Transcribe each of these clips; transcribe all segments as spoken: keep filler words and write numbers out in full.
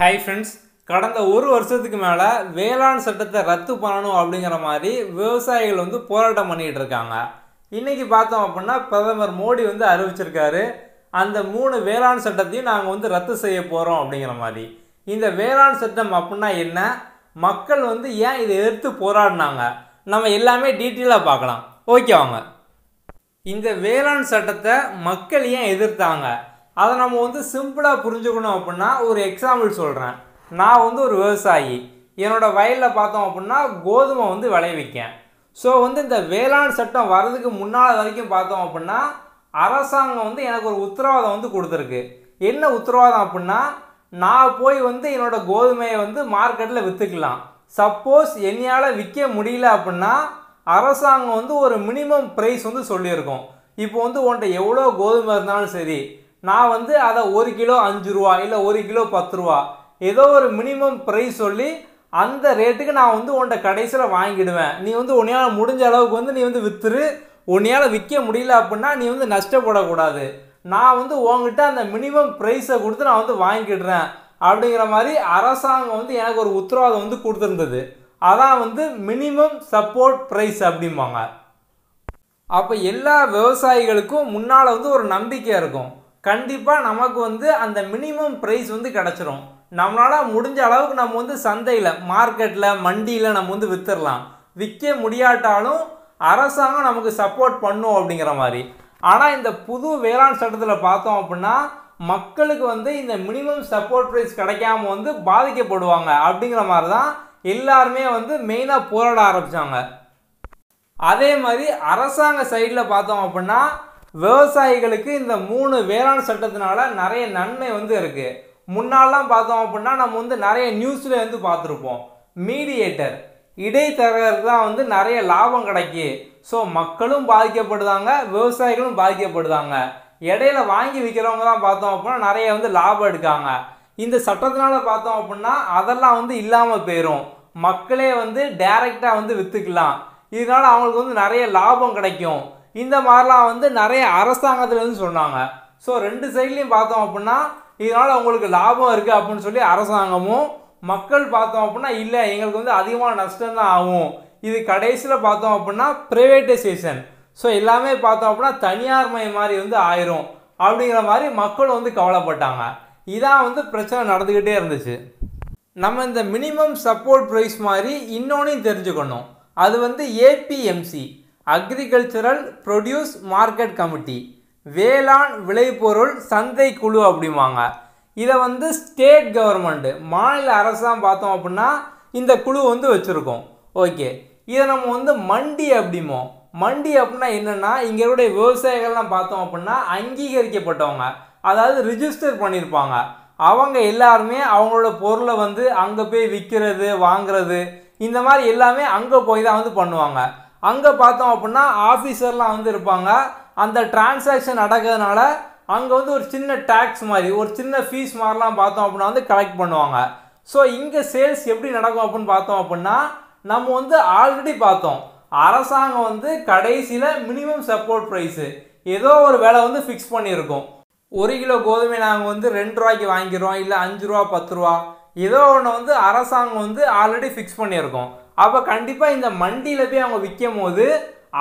Hi friends, கடந்த ஒரு வருஷத்துக்கு மேல வேளாண் சட்டத்தை ரத்து பண்ணணும் அப்படிங்கற மாதிரி விவசாயிகள் வந்து போராட்டம் பண்ணிட்டு இருக்காங்க. இன்னைக்கு பார்த்தோம் அப்படினா பிரதமர் மோடி வந்து அறிவிச்சிருக்காரு அந்த மூணு வேளாண் சட்டத்தையும் நாங்க வந்து ரத்து செய்ய போறோம் அப்படிங்கற மாதிரி. இந்த வேளாண் சட்டம் அப்படினா என்ன? மக்கள் வந்து ஏன் இதை எதிர்த்து போராடுனாங்க? நம்ம எல்லாமே டீடைலா பார்க்கலாம். ஓகேவாங்க. இந்த வேளாண் சட்டத்தை மக்கள் ஏன் எதிர்த்தாங்க? அதை நம்ம வந்து சிம்பிளாக புரிஞ்சுக்கணும் அப்படின்னா ஒரு எக்ஸாம்பிள் சொல்கிறேன். நான் வந்து ஒரு விவசாயி, என்னோடய வயலில் பார்த்தோம் அப்படின்னா கோதுமை வந்து விளைவிக்கேன். ஸோ வந்து இந்த வேளாண் சட்டம் வர்றதுக்கு முன்னால் வரைக்கும் பார்த்தோம் அப்படின்னா அரசாங்கம் வந்து எனக்கு ஒரு உத்தரவாதம் வந்து கொடுத்துருக்கு. என்ன உத்தரவாதம் அப்படின்னா, நான் போய் வந்து என்னோடய கோதுமையை வந்து மார்க்கெட்டில் விற்றுக்கலாம். சப்போஸ் என்னையால் விற்க முடியல அப்படின்னா அரசாங்கம் வந்து ஒரு மினிமம் ப்ரைஸ் வந்து சொல்லியிருக்கோம். இப்போ வந்து உன்கிட்ட எவ்வளோ கோதுமை இருந்தாலும் சரி, நான் வந்து அதை ஒரு கிலோ அஞ்சு ரூபா இல்லை ஒரு கிலோ பத்து ரூபா ஏதோ ஒரு மினிமம் ப்ரைஸ் சொல்லி அந்த ரேட்டுக்கு நான் வந்து உன்கிட்ட கடைசியில் வாங்கிடுவேன். நீ வந்து உன்னையால் முடிஞ்ச அளவுக்கு வந்து நீ வந்து விற்றுரு, உன்னையால் விற்க முடியல அப்படின்னா நீ வந்து நஷ்டப்படக்கூடாது, நான் வந்து உங்ககிட்ட அந்த மினிமம் ப்ரைஸை கொடுத்து நான் வந்து வாங்கிடுறேன் அப்படிங்கிற மாதிரி அரசாங்கம் வந்து எனக்கு ஒரு உத்தரவாதம் வந்து கொடுத்துருந்தது. அதான் வந்து மினிமம் சப்போர்ட் ப்ரைஸ் அப்படிம்பாங்க. அப்போ எல்லா விவசாயிகளுக்கும் முன்னால் வந்து ஒரு நம்பிக்கை இருக்கும், கண்டிப்பாக நமக்கு வந்து அந்த மினிமம் ப்ரைஸ் வந்து கிடச்சிரும், நம்மளால் முடிஞ்ச அளவுக்கு நம்ம வந்து சந்தையில் மார்க்கெட்டில் மண்டியில் நம்ம வந்து விற்றுடலாம், விற்க முடியாட்டாலும் அரசாங்கம் நமக்கு சப்போர்ட் பண்ணும் அப்படிங்கிற மாதிரி. ஆனால் இந்த புது வேளாண் சட்டத்தில் பார்த்தோம் அப்படின்னா மக்களுக்கு வந்து இந்த மினிமம் சப்போர்ட் ப்ரைஸ் கிடைக்காம வந்து பாதிக்கப்படுவாங்க அப்படிங்கிற மாதிரி தான் எல்லாருமே வந்து மெயினாக போராட ஆரம்பித்தாங்க. அதே மாதிரி அரசாங்க சைடில் பார்த்தோம் அப்படின்னா விவசாயிகளுக்கு இந்த மூணு வேளாண் சட்டத்தினால நிறைய நன்மை வந்து இருக்குது. முன்னாலாம் பார்த்தோம் அப்படின்னா நம்ம வந்து நிறைய நியூஸில் வந்து பார்த்துருப்போம், மீடியேட்டர் இடைத்தரகருக்கு தான் வந்து நிறைய லாபம் கிடைக்கி. ஸோ மக்களும் பாதிக்கப்படுதாங்க, விவசாயிகளும் பாதிக்கப்படுதாங்க, இடையில வாங்கி விற்கிறவங்க தான் பார்த்தோம் அப்படின்னா நிறைய வந்து லாபம் எடுக்காங்க. இந்த சட்டத்தினால பார்த்தோம் அப்படின்னா அதெல்லாம் வந்து இல்லாமல் போயிடும், மக்களே வந்து டைரெக்டாக வந்து விற்றுக்கலாம், இதனால் அவங்களுக்கு வந்து நிறைய லாபம் கிடைக்கும். இந்த மாதிரிலாம் வந்து நிறைய அரசாங்கத்தில் வந்து சொன்னாங்க. ஸோ ரெண்டு சைட்லேயும் பார்த்தோம் அப்படின்னா இதனால் உங்களுக்கு லாபம் இருக்குது அப்படின்னு சொல்லி அரசாங்கமும், மக்கள் பார்த்தோம் அப்படின்னா இல்லை எங்களுக்கு வந்து அதிகமாக நஷ்டம்தான் ஆகும். இது கடைசியில் பார்த்தோம் அப்படின்னா ப்ரைவேட்டைசேஷன், ஸோ எல்லாமே பார்த்தோம் அப்படின்னா தனியார் மயம் மாதிரி வந்து ஆயிரும் அப்படிங்கிற மாதிரி மக்கள் வந்து கவலைப்பட்டாங்க. இதான் வந்து பிரச்சனை நடந்துக்கிட்டே இருந்துச்சு. நம்ம இந்த மினிமம் சப்போர்ட் ப்ரைஸ் மாதிரி இன்னொன்றையும் தெரிஞ்சுக்கணும், அது வந்து APMC agricultural produce market committee, வேளாண் விளைபொருள் சந்தை குழு அப்படிம்பாங்க. இதை வந்து ஸ்டேட் கவர்மெண்ட்டு மாநில அரசாங்கம் பார்த்தோம் அப்படின்னா இந்த குழு வந்து வச்சுருக்கோம். ஓகே, இதை நம்ம வந்து மண்டி அப்படிமோ. மண்டி அப்படின்னா என்னென்னா இங்களுடைய விவசாயிகள்லாம் பார்த்தோம் அப்படின்னா அங்கீகரிக்கப்பட்டவங்க, அதாவது ரிஜிஸ்டர் பண்ணியிருப்பாங்க. அவங்க எல்லாருமே அவங்களோட பொருளை வந்து அங்கே போய் விற்கிறது வாங்கிறது இந்த மாதிரி எல்லாமே அங்கே போய் தான் வந்து பண்ணுவாங்க. அங்கே பார்த்தோம் அப்படின்னா ஆஃபீஸர்லாம் வந்து இருப்பாங்க. அந்த டிரான்சாக்ஷன் நடக்கிறதுனால அங்கே வந்து ஒரு சின்ன டேக்ஸ் மாதிரி ஒரு சின்ன ஃபீஸ் மாதிரிலாம் பார்த்தோம் அப்படின்னா வந்து கலெக்ட் பண்ணுவாங்க. ஸோ இங்கே சேல்ஸ் எப்படி நடக்கும் அப்படின்னு பார்த்தோம் அப்படின்னா நம்ம வந்து ஆல்ரெடி பார்த்தோம் அரசாங்கம் வந்து கடைசியில் மினிமம் சப்போர்ட் ப்ரைஸு ஏதோ ஒரு வேலை வந்து ஃபிக்ஸ் பண்ணியிருக்கோம். ஒரு கிலோ கோதுமை நாங்கள் வந்து ரெண்டு ரூபாய்க்கு வாங்கிக்கிறோம் இல்லை அஞ்சு ரூபா பத்து ரூபா ஏதோ ஒன்று வந்து அரசாங்கம் வந்து ஆல்ரெடி ஃபிக்ஸ் பண்ணியிருக்கோம். அப்போ கண்டிப்பாக இந்த மண்டியில் போய் அவங்க விற்கும் போது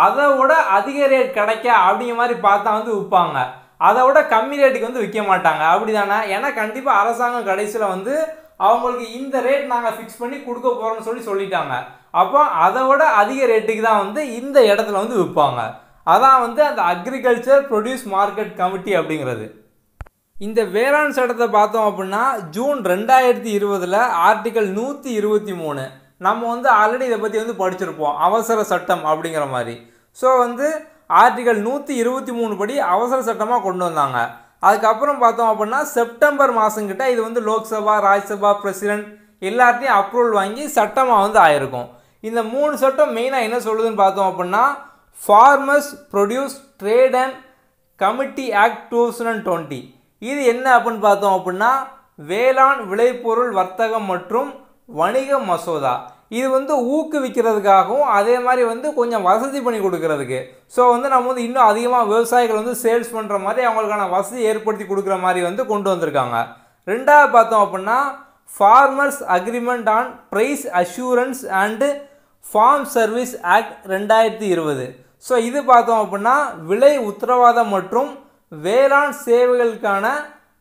அதை விட அதிக ரேட் கிடைக்க அப்படிங்கிற மாதிரி பார்த்தா வந்து விற்பாங்க, அதை விட கம்மி ரேட்டுக்கு வந்து விற்க மாட்டாங்க அப்படி தானே. ஏன்னா கண்டிப்பாக அரசாங்கம் கடைசியில் வந்து அவங்களுக்கு இந்த ரேட் நாங்கள் ஃபிக்ஸ் பண்ணி கொடுக்க போகிறோம்னு சொல்லி சொல்லிட்டாங்க. அப்போ அதை விட அதிக ரேட்டுக்கு தான் வந்து இந்த இடத்துல வந்து விற்பாங்க. அதான் வந்து அந்த அக்ரிகல்ச்சர் ப்ரொடியூஸ் மார்க்கெட் கமிட்டி அப்படிங்கிறது. இந்த வேளாண் சட்டத்தை பார்த்தோம் அப்படின்னா ஜூன் ரெண்டாயிரத்தி இருபதில் ஆர்டிக்கல் நூற்றி இருபத்தி மூணு நம்ம வந்து ஆல்ரெடி இதை பற்றி வந்து படிச்சிருப்போம், அவசர சட்டம் அப்படிங்கிற மாதிரி. ஸோ வந்து ஆர்டிக்கல் நூற்றி இருபத்தி மூணு படி அவசர சட்டமாக கொண்டு வந்தாங்க. அதுக்கப்புறம் பார்த்தோம் அப்படின்னா செப்டம்பர் மாதங்கிட்ட இது வந்து லோக்சபா ராஜ்யசபா பிரசிடென்ட் எல்லாத்தையும் அப்ரூவல் வாங்கி சட்டமாக வந்து ஆயிருக்கும். இந்த மூணு சட்டம் மெயினாக என்ன சொல்லுதுன்னு பார்த்தோம் அப்படின்னா farmers produce trade and committee act two thousand twenty இது என்ன அப்படின்னு பார்த்தோம் அப்படின்னா வேளாண் விளைபொருள் வர்த்தகம் மற்றும் வணிக மசோதா. இது வந்து ஊக்குவிக்கிறதுக்காகவும் அதே மாதிரி வந்து கொஞ்சம் வசதி பண்ணி கொடுக்கறதுக்கு, ஸோ வந்து நம்ம வந்து இன்னும் அதிகமாக விவசாயிகள் வந்து சேல்ஸ் பண்ணுற மாதிரி அவங்களுக்கான வசதி ஏற்படுத்தி கொடுக்குற மாதிரி வந்து கொண்டு வந்திருக்காங்க. ரெண்டாவது பார்த்தோம் அப்படின்னா Farmers Agreement on Price Assurance and Farm Service Act இரண்டாயிரத்து இருபது. So இது பார்த்தோம் அப்படின்னா விலை உத்தரவாதம் மற்றும் வேளாண் சேவைகளுக்கான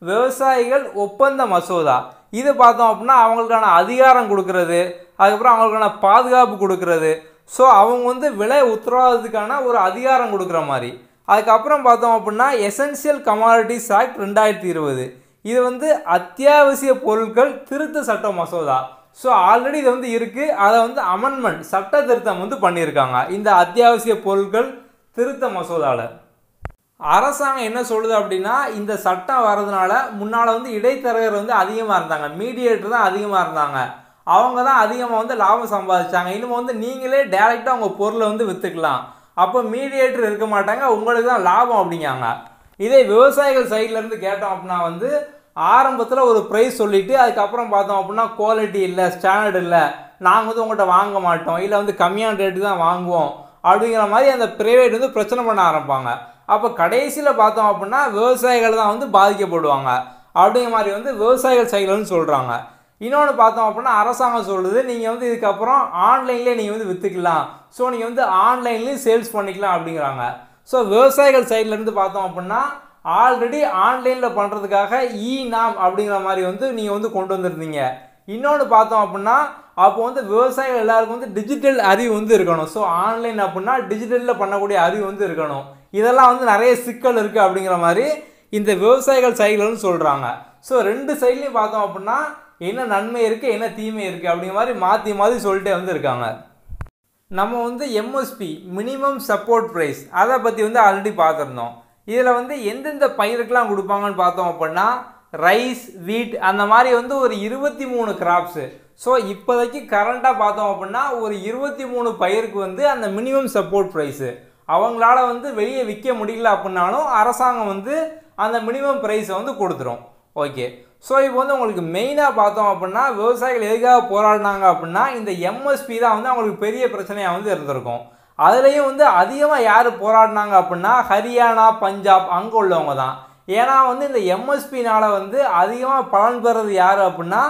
விவசாயிகள் ஒப்பந்த மசோதா. இது பார்த்தோம் அப்படின்னா அவங்களுக்கான அதிகாரம் கொடுக்கிறது, அதுக்கப்புறம் அவங்களுக்கான பாதுகாப்பு கொடுக்கிறது. ஸோ அவங்க வந்து விலை உத்தரவாதத்துக்கான ஒரு அதிகாரம் கொடுக்குற மாதிரி. அதுக்கப்புறம் பார்த்தோம் அப்படின்னா எசென்சியல் கமாடிட்டிஸ் ஆக்ட் இரண்டாயிரத்து இருபது, இது வந்து அத்தியாவசிய பொருட்கள் திருத்த சட்ட மசோதா. ஸோ ஆல்ரெடி இது வந்து இருக்குது, அதை வந்து அமெண்ட்மெண்ட் சட்ட திருத்தம் வந்து பண்ணியிருக்காங்க இந்த அத்தியாவசிய பொருட்கள் திருத்த மசோதாவில். அரசாங்கம் என்ன சொல்லுது அப்படின்னா இந்த சட்டம் வர்றதுனால முன்னால் வந்து இடைத்தரகர் வந்து அதிகமாக இருந்தாங்க, மீடியேட்டர் தான் அதிகமாக இருந்தாங்க, அவங்க தான் அதிகமாக வந்து லாபம் சம்பாதிச்சாங்க. இன்னும் வந்து நீங்களே டைரெக்டாக உங்கள் பொருளை வந்து விற்றுக்கலாம், அப்போ மீடியேட்டர் இருக்க மாட்டாங்க, உங்களுக்கு தான் லாபம் அப்படிங்காங்க. இதே விவசாயிகள் சைட்லேருந்து கேட்டோம் அப்படின்னா வந்து ஆரம்பத்தில் ஒரு ப்ரைஸ் சொல்லிவிட்டு அதுக்கப்புறம் பார்த்தோம் அப்படின்னா குவாலிட்டி இல்லை, ஸ்டாண்டர்ட் இல்லை, நாங்கள் வந்து உங்கள்கிட்ட வாங்க மாட்டோம், இல்லை வந்து கம்மியான ரேட்டு தான் வாங்குவோம் அப்படிங்கிற மாதிரி அந்த ப்ரைவேட் வந்து பிரச்சனை பண்ண ஆரம்பிப்பாங்க. அப்போ கடைசியில் பார்த்தோம் அப்படின்னா விவசாயிகள் தான் வந்து பாதிக்கப்படுவாங்க அப்படிங்கிற மாதிரி வந்து விவசாயிகள் சைட்லேருந்து சொல்கிறாங்க. இன்னொன்று பார்த்தோம் அப்படின்னா அரசாங்கம் சொல்லுது நீங்கள் வந்து இதுக்கப்புறம் ஆன்லைன்லேயே நீங்கள் வந்து விற்றுக்கலாம், ஸோ நீங்கள் வந்து ஆன்லைன்லேயும் சேல்ஸ் பண்ணிக்கலாம் அப்படிங்கிறாங்க. ஸோ விவசாயிகள் சைட்லேருந்து பார்த்தோம் அப்படின்னா ஆல்ரெடி ஆன்லைனில் பண்ணுறதுக்காக இ நாம் அப்படிங்கிற மாதிரி வந்து நீங்கள் வந்து கொண்டு வந்துருந்தீங்க. இன்னொன்று பார்த்தோம் அப்படின்னா அப்போ வந்து விவசாயிகள் எல்லாருக்கும் வந்து டிஜிட்டல் அறிவு வந்து இருக்கணும். ஸோ ஆன்லைன் அப்படின்னா டிஜிட்டலில் பண்ணக்கூடிய அறிவு வந்து இருக்கணும். இதெல்லாம் வந்து நிறைய சிக்கல் இருக்குது அப்படிங்கிற மாதிரி இந்த விவசாயிகள் சைட்லன்னு சொல்கிறாங்க. ஸோ ரெண்டு சைட்லேயும் பார்த்தோம் அப்படின்னா என்ன நன்மை இருக்குது, என்ன தீமை இருக்குது அப்படிங்கிற மாதிரி மாற்றி மாற்றி சொல்லிட்டே வந்து இருக்காங்க. நம்ம வந்து எம்எஸ்பி மினிமம் சப்போர்ட் ப்ரைஸ் அதை பற்றி வந்து ஆல்ரெடி பார்த்துருந்தோம். இதில் வந்து எந்தெந்த பயிருக்கெலாம் கொடுப்பாங்கன்னு பார்த்தோம் அப்படின்னா ரைஸ், வீட் அந்த மாதிரி வந்து ஒரு இருபத்தி மூணு கிராப்ஸு. ஸோ இப்போதைக்கு கரண்ட்டாக பார்த்தோம் அப்படின்னா ஒரு இருபத்தி மூணு பயிருக்கு வந்து அந்த மினிமம் சப்போர்ட் ப்ரைஸு அவங்களால வந்து வெளியே விற்க முடியல அப்படின்னாலும் அரசாங்கம் வந்து அந்த மினிமம் ப்ரைஸை வந்து கொடுத்துரும். ஓகே, ஸோ இப்போ வந்து உங்களுக்கு மெயினாக பார்த்தோம் அப்படின்னா விவசாயிகள் எதுக்காக போராடினாங்க அப்படின்னா இந்த எம்எஸ்பி தான் வந்து அவங்களுக்கு பெரிய பிரச்சனையாக வந்து இருந்திருக்கும். அதுலேயும் வந்து அதிகமாக யார் போராடினாங்க அப்படின்னா ஹரியானா, பஞ்சாப் அங்கே உள்ளவங்க தான். ஏன்னா வந்து இந்த எம்எஸ்பினால் வந்து அதிகமாக பலன் பெறது யார் அப்படின்னா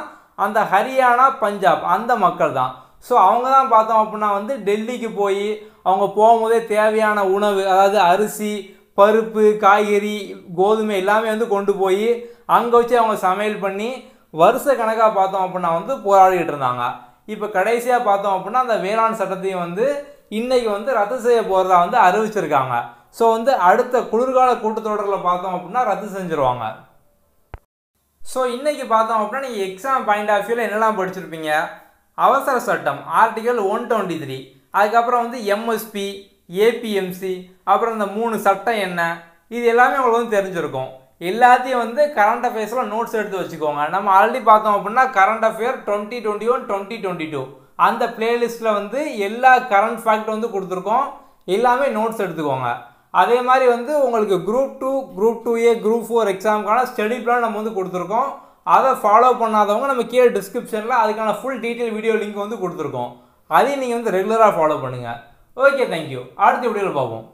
அந்த ஹரியானா, பஞ்சாப் அந்த மக்கள் தான். ஸோ அவங்க தான் பார்த்தோம் அப்படின்னா வந்து டெல்லிக்கு போய் அவங்க போகும்போதே தேவையான உணவு, அதாவது அரிசி, பருப்பு, காய்கறி, கோதுமை எல்லாமே வந்து கொண்டு போய் அங்கே வச்சு அவங்க சமையல் பண்ணி வருஷ கணக்காக பார்த்தோம் அப்படின்னா வந்து போராடிக்கிட்டு இருந்தாங்க. இப்போ கடைசியாக பார்த்தோம் அப்படின்னா அந்த வேளாண் சட்டத்தையும் வந்து இன்றைக்கி வந்து ரத்து செய்ய போகிறதா வந்து அறிவிச்சிருக்காங்க. ஸோ வந்து அடுத்த குளிர்கால கூட்டத்தொடரில் பார்த்தோம் அப்படின்னா ரத்து செஞ்சுருவாங்க. ஸோ இன்றைக்கி பார்த்தோம் அப்படின்னா நீங்கள் எக்ஸாம் பாயிண்ட் ஆஃப் வியூவில் என்னெல்லாம் படிச்சிருப்பீங்க, அவசர சட்டம் ஆர்டிகல் ஒன் டுவெண்ட்டி த்ரீ, அதுக்கப்புறம் வந்து எம்எஸ்பி, ஏபிஎம்சி, அப்புறம் இந்த மூணு சட்டம் என்ன, இது எல்லாமே உங்களுக்கு வந்து தெரிஞ்சிருக்கும். எல்லாத்தையும் வந்து கரண்ட் அஃபேர்ஸில் நோட்ஸ் எடுத்து வச்சுக்கோங்க. நம்ம ஆல்ரெடி பார்த்தோம் அப்படின்னா current affair twenty twenty one twenty twenty two அந்த பிளேலிஸ்ட்டில் வந்து எல்லா கரண்ட் ஃபேக்ட் வந்து கொடுத்துருக்கோம், எல்லாமே நோட்ஸ் எடுத்துக்கோங்க. அதே மாதிரி வந்து உங்களுக்கு group two, group two A, group four எக்ஸாமுக்கான ஸ்டடி பிளான் நம்ம வந்து கொடுத்துருக்கோம். அதை ஃபாலோ பண்ணாதவங்க நம்ம கீழே டிஸ்கிரிப்ஷனில் அதுக்கான ஃபுல் டீட்டெயில் வீடியோ லிங்க் வந்து கொடுத்துருக்கோம். அதையும் நீங்கள் வந்து ரெகுலராக ஃபாலோ பண்ணுங்கள். Okay, thank you. அடுத்த வீடியோவில் பார்ப்போம்.